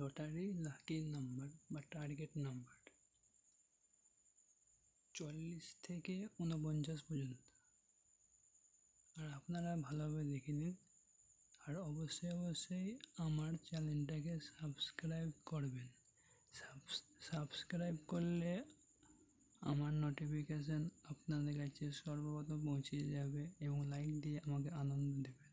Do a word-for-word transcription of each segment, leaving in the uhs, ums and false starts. lottery lucky number বা target number চল্লিশ থেকে ঊনপঞ্চাশ পর্যন্ত। আর আপনারা ভালোভাবে দেখে নিন, আর অবশ্যই অবশ্যই আমার চ্যানেলটাকে সাবস্ক্রাইব করবেন। সাবস্ক্রাইব করলে আমার নোটিফিকেশান আপনাদের কাছে সর্বপ্রথম পৌঁছে যাবে এবং লাইক দিয়ে আমাকে আনন্দ দেবেন।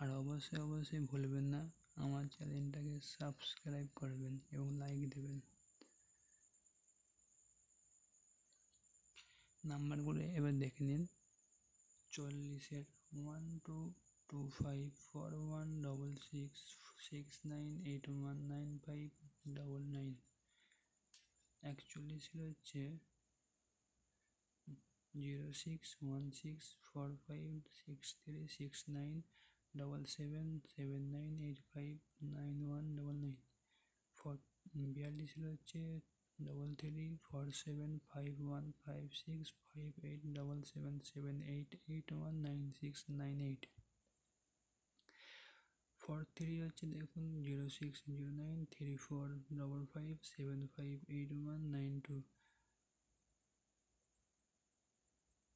আর অবশ্যই অবশ্যই ভুলবেন না আমার চ্যানেলটাকে সাবস্ক্রাইব করবেন এবং লাইক দেবেন। নাম্বারগুলো এবার দেখে নিন। চল্লিশের one two two five four one double six six nine eight one nine five double nine. একচল্লিশের হচ্ছে zero six one six four five six three six nine double seven seven nine eight five nine one double nine. Four বিয়াল্লিশের হচ্ছে double three four seven five one five six five eight double seven seven eight eight one nine six nine eight. Four three হচ্ছে দেখুন zero six zero nine three four double five seven five eight one nine two.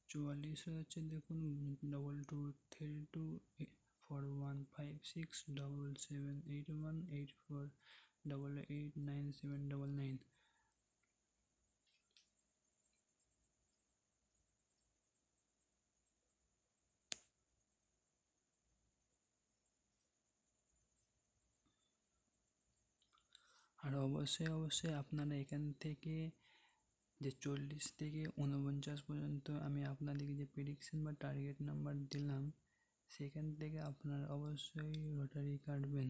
চুয়াল্লিশ হচ্ছে দেখুন double two three two four one five six double seven eight one eight four double eight nine seven double nine. আর অবশ্যই অবশ্যই আপনারা এখান থেকে যে চল্লিশ থেকে ঊনপঞ্চাশ পর্যন্ত আমি আপনাদেরকে যে প্রেডিকশন বা টার্গেট নাম্বার দিলাম, সেখান থেকে আপনারা অবশ্যই লটারি কাটবেন।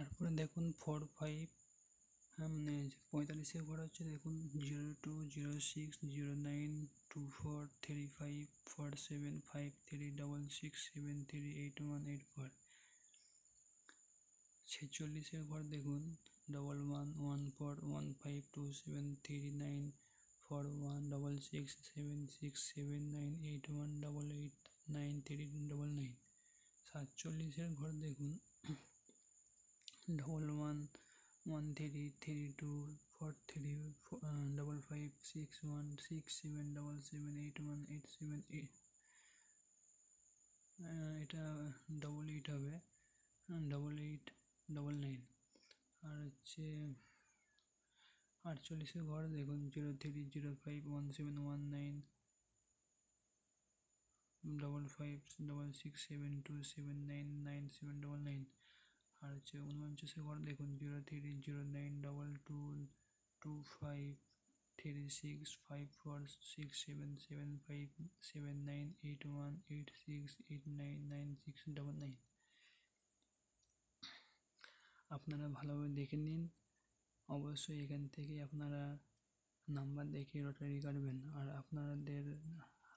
তারপরে দেখুন ফোর ফাইভ মানে পঁয়তাল্লিশের ঘর হচ্ছে দেখুন zero two zero six zero nine two four three five four seven five three double six seven three eight one eight four. ছেচল্লিশের ঘর দেখুন double one one four one five two seven three nine four one double six seven six seven nine eight one double eight nine three double nine. সাতচল্লিশের ঘর দেখুন double one one three three two four three double five six one six seven double seven eight one eight seven eight. এটা double eight হবে, double eight double nine. আর হচ্ছে আটচল্লিশের ঘর দেখুন zero three zero five one seven one nine double five double six seven two seven nine nine seven double nine. আর হচ্ছে উনপঞ্চাশের ঘর দেখুন zero three zero nine double two two five three six five four six seven seven five seven nine eight one eight six eight nine nine six double nine. আপনারা ভালোভাবে দেখে নিন, অবশ্যই এখান থেকে আপনারা নাম্বার দেখে লটারি কাটবেন। আর আপনাদের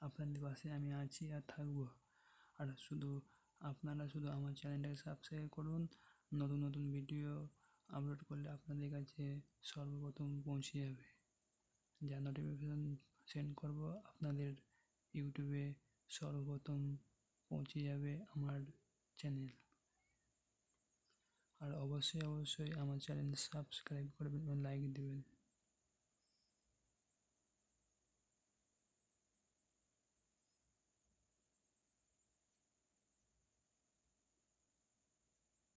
আপনাদের পাশে আমি আছি আর থাকবো। আর শুধু আপনারা শুধু আমার চ্যানেলটাকে সাবস্ক্রাইব করুন, নতুন নতুন ভিডিও আপলোড করলে আপনাদের কাছে সর্বপ্রথম পৌঁছে যাবে, যা নোটিফিকেশান সেন্ড করব আপনাদের ইউটিউবে সর্বপ্রথম পৌঁছে যাবে আমার চ্যানেল। আর অবশ্যই অবশ্যই আমার চ্যানেল সাবস্ক্রাইব করবেন এবং লাইক দেবেন।